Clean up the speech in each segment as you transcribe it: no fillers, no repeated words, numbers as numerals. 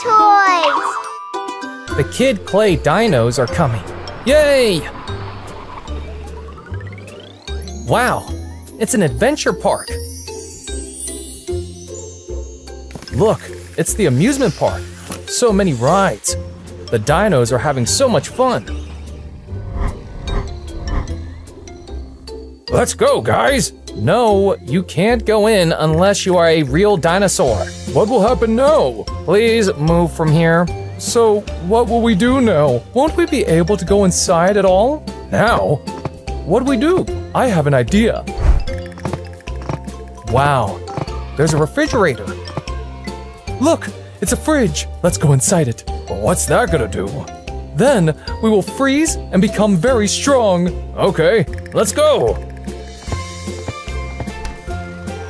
toys! The Kid Clay dinos are coming. Yay! Wow, it's an adventure park. Look, it's the amusement park. So many rides. The dinos are having so much fun. Let's go, guys! No, you can't go in unless you are a real dinosaur. What will happen now? Please move from here. So, what will we do now? Won't we be able to go inside at all? Now? What do we do? I have an idea. Wow, there's a refrigerator. Look, it's a fridge. Let's go inside it. Well, what's that gonna do? Then we will freeze and become very strong. Okay, let's go.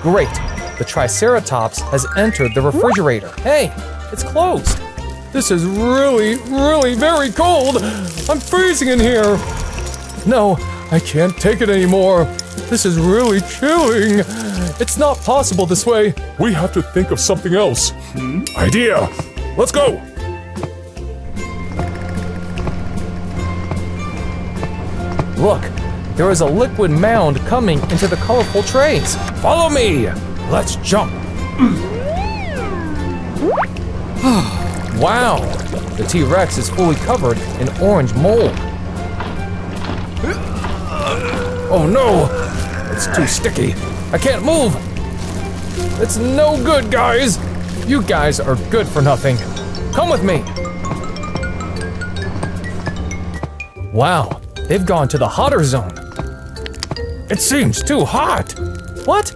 Great, the Triceratops has entered the refrigerator. Hey, it's closed. This is really very cold. I'm freezing in here. No, I can't take it anymore. This is really chilling. It's not possible this way. We have to think of something else. Idea, let's go. Look. There is a liquid mound coming into the colorful trays. Follow me! Let's jump! Wow! The T-Rex is fully covered in orange mold. Oh no! It's too sticky. I can't move! It's no good, guys! You guys are good for nothing. Come with me! Wow! They've gone to the hotter zone. It seems too hot! What?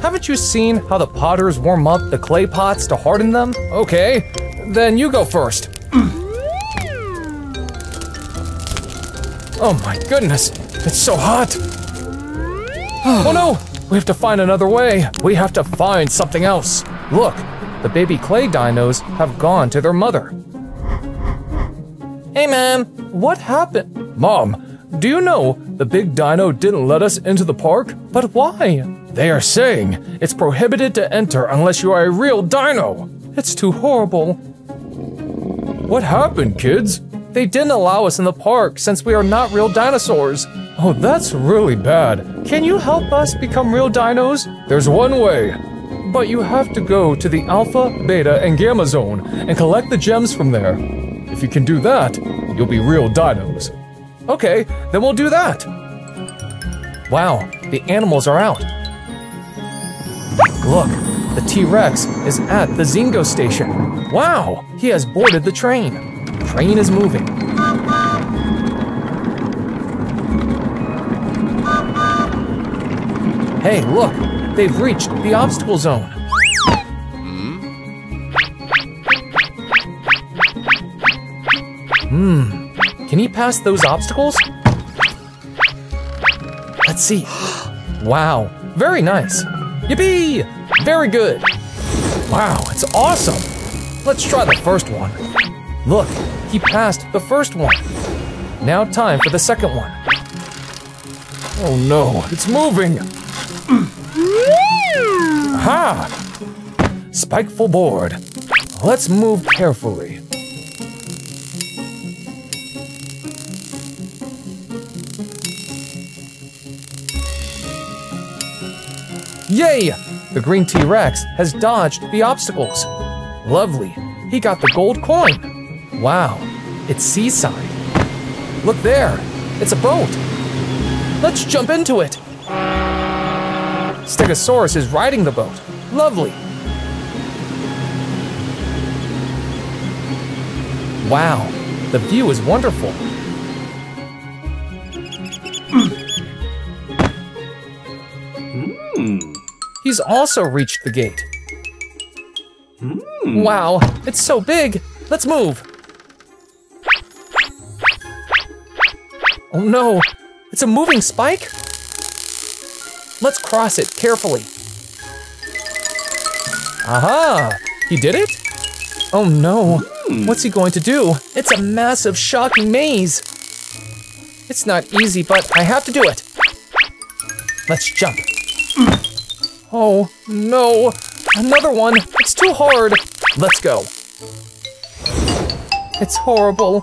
Haven't you seen how the potters warm up the clay pots to harden them? Okay, then you go first. Oh my goodness, it's so hot! Oh no, we have to find another way. We have to find something else. Look, the baby clay dinos have gone to their mother. Hey ma'am, what happened? Mom, do you know the big dino didn't let us into the park? But why? They are saying it's prohibited to enter unless you are a real dino. It's too horrible. What happened, kids? They didn't allow us in the park since we are not real dinosaurs. Oh, that's really bad. Can you help us become real dinos? There's one way. But you have to go to the Alpha, Beta, and Gamma zone and collect the gems from there. If you can do that, you'll be real dinos. Okay, then we'll do that. Wow, the animals are out. Look, the T-Rex is at the Zingo station. Wow, he has boarded the train. Train is moving. Hey, look, they've reached the obstacle zone. Can he pass those obstacles? Let's see. Wow, very nice. Yippee! Very good. Wow, it's awesome. Let's try the first one. Look, he passed the first one. Now time for the second one. Oh no, it's moving. Aha! Spikeful board. Let's move carefully. Yay! The green T-Rex has dodged the obstacles. Lovely, he got the gold coin. Wow, it's seaside. Look there, it's a boat. Let's jump into it. Stegosaurus is riding the boat. Lovely. Wow, the view is wonderful. He's also reached the gate. Wow, it's so big. Let's move. Oh no, it's a moving spike? Let's cross it carefully. Aha, he did it? Oh no, what's he going to do? It's a massive, shocking maze. It's not easy, but I have to do it. Let's jump. Oh, no, another one, it's too hard. Let's go. It's horrible.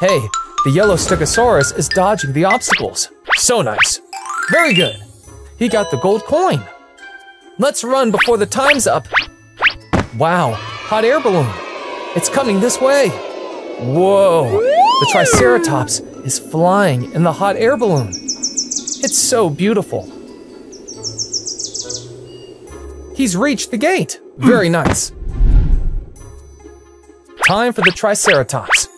Hey, the yellow Stegosaurus is dodging the obstacles. So nice. Very good. He got the gold coin. Let's run before the time's up. Wow, hot air balloon. It's coming this way. Whoa, the Triceratops is flying in the hot air balloon. It's so beautiful. He's reached the gate. Very nice. Time for the Triceratops.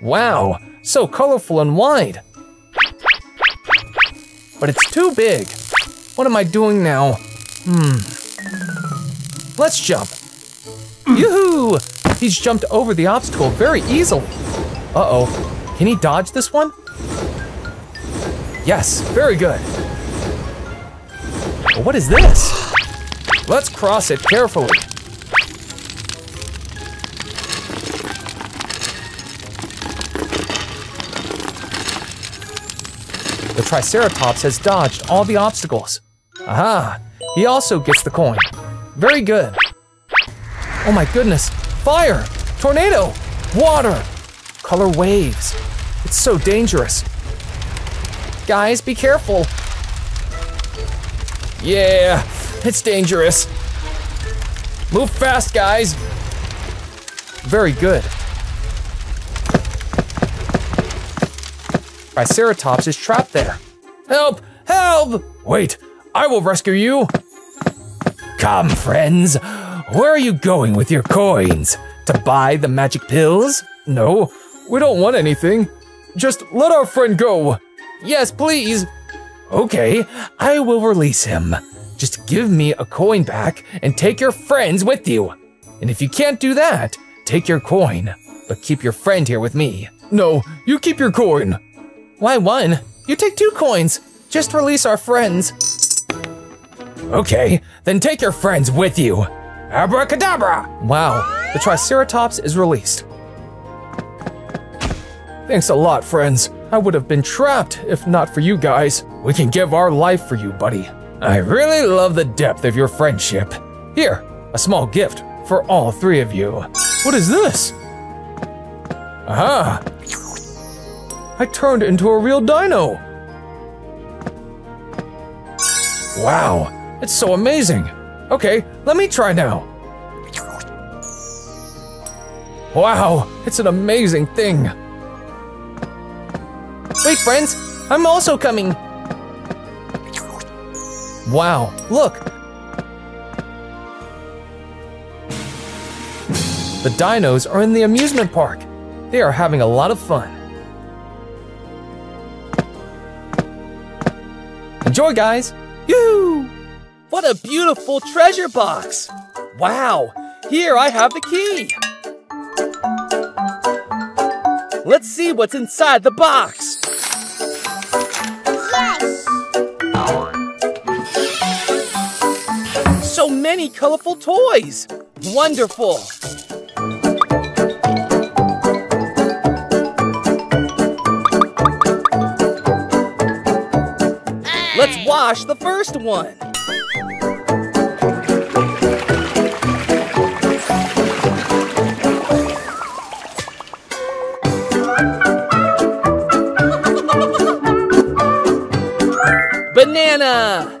Wow, so colorful and wide. But it's too big. What am I doing now? Let's jump. Yoo-hoo! He's jumped over the obstacle very easily. Uh-oh, can he dodge this one? Yes, very good. But what is this? Let's cross it carefully. The Triceratops has dodged all the obstacles. Aha, he also gets the coin. Very good. Oh my goodness, fire, tornado, water, color waves. It's so dangerous. Guys, be careful. Yeah, it's dangerous. Move fast, guys. Very good. Triceratops is trapped there. Help, help! Wait, I will rescue you. Come, friends. Where are you going with your coins? To buy the magic pills? No, we don't want anything. Just let our friend go. Yes, please. Okay, I will release him. Just give me a coin back and take your friends with you. And if you can't do that, take your coin. But keep your friend here with me. No, you keep your coin. Why one? You take 2 coins. Just release our friends. Okay, then take your friends with you. Abracadabra! Wow, the Triceratops is released. Thanks a lot, friends. I would have been trapped if not for you guys. We can give our life for you, buddy. I really love the depth of your friendship. Here, a small gift for all 3 of you. What is this? Aha! I turned into a real dino. Wow, it's so amazing. Okay, let me try now. Wow, it's an amazing thing. Wait, friends, I'm also coming. Wow, look. The dinos are in the amusement park. They are having a lot of fun. Enjoy, guys. Yoo-hoo! What a beautiful treasure box! Wow, here I have the key! Let's see what's inside the box! Yes! So many colorful toys! Wonderful! Hey. Let's wash the first one! Banana!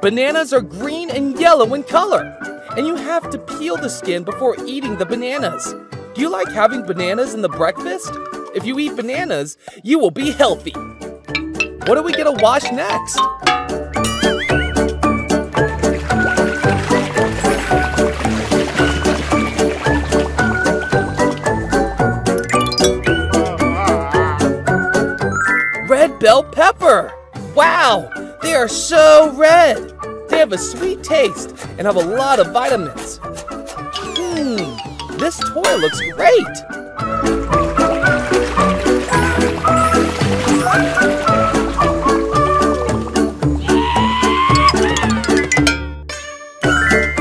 Bananas are green and yellow in color, and you have to peel the skin before eating the bananas. Do you like having bananas in the breakfast? If you eat bananas, you will be healthy. What are we gonna wash next? Red bell pepper! Wow! They are so red! They have a sweet taste and have a lot of vitamins. This toy looks great!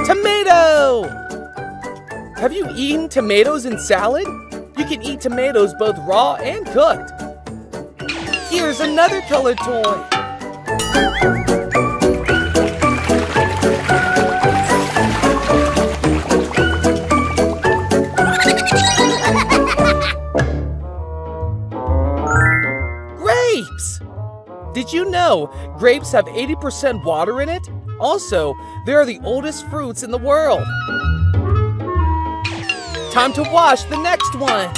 Tomato! Have you eaten tomatoes in salad? You can eat tomatoes both raw and cooked. Here's another colored toy. know grapes have 80% water in it? Also, they are the oldest fruits in the world. Time to wash the next one.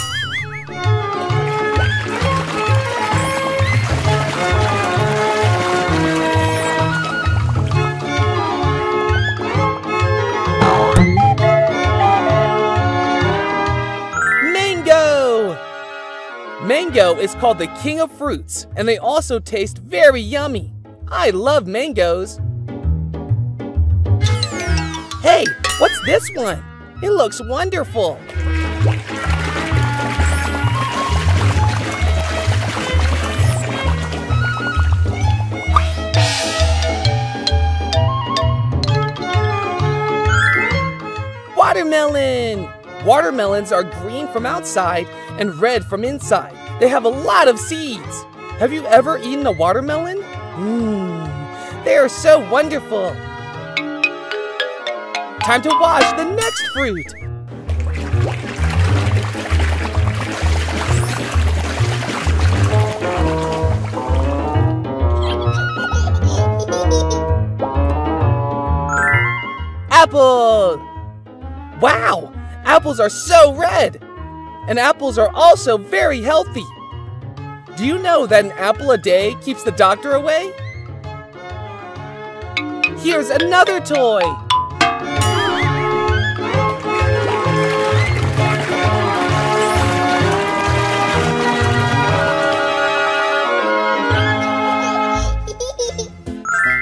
Mango is called the king of fruits, and they also taste very yummy. I love mangoes. Hey, what's this one? It looks wonderful. Watermelon! Watermelons are green from outside and red from inside. They have a lot of seeds. Have you ever eaten a watermelon? They are so wonderful. Time to wash the next fruit. Apple! Wow! Apples are so red! And apples are also very healthy. Do you know that an apple a day keeps the doctor away? Here's another toy.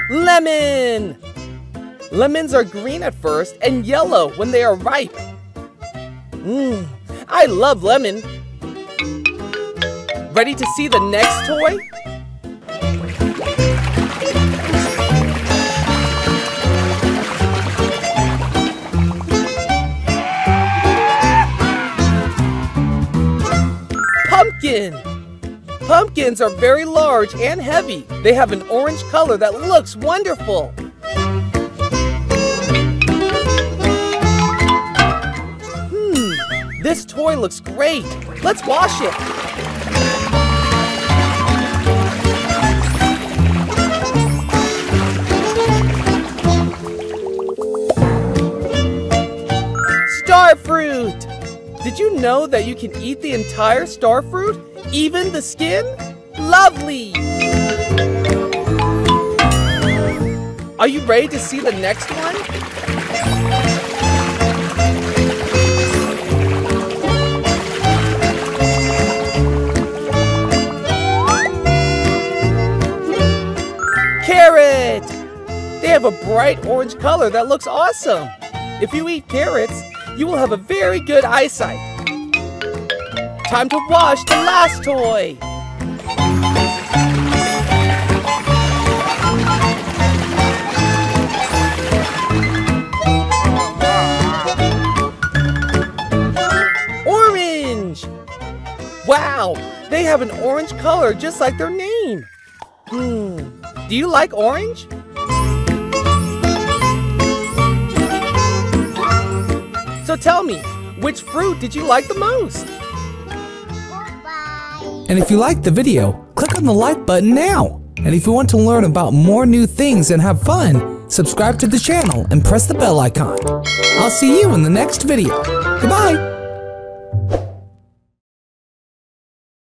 Lemon! Lemons are green at first and yellow when they are ripe. I love lemon. Ready to see the next toy? Pumpkin. Pumpkins are very large and heavy. They have an orange color that looks wonderful. This toy looks great. Let's wash it. Star fruit. Did you know that you can eat the entire star fruit, even the skin? Lovely. Are you ready to see the next one? Carrot! They have a bright orange color that looks awesome. If you eat carrots, you will have a very good eyesight. Time to wash the last toy. Orange! Wow, they have an orange color just like their name. Do you like orange? So tell me, which fruit did you like the most? And if you liked the video, click on the like button now! And if you want to learn about more new things and have fun, subscribe to the channel and press the bell icon. I'll see you in the next video. Goodbye!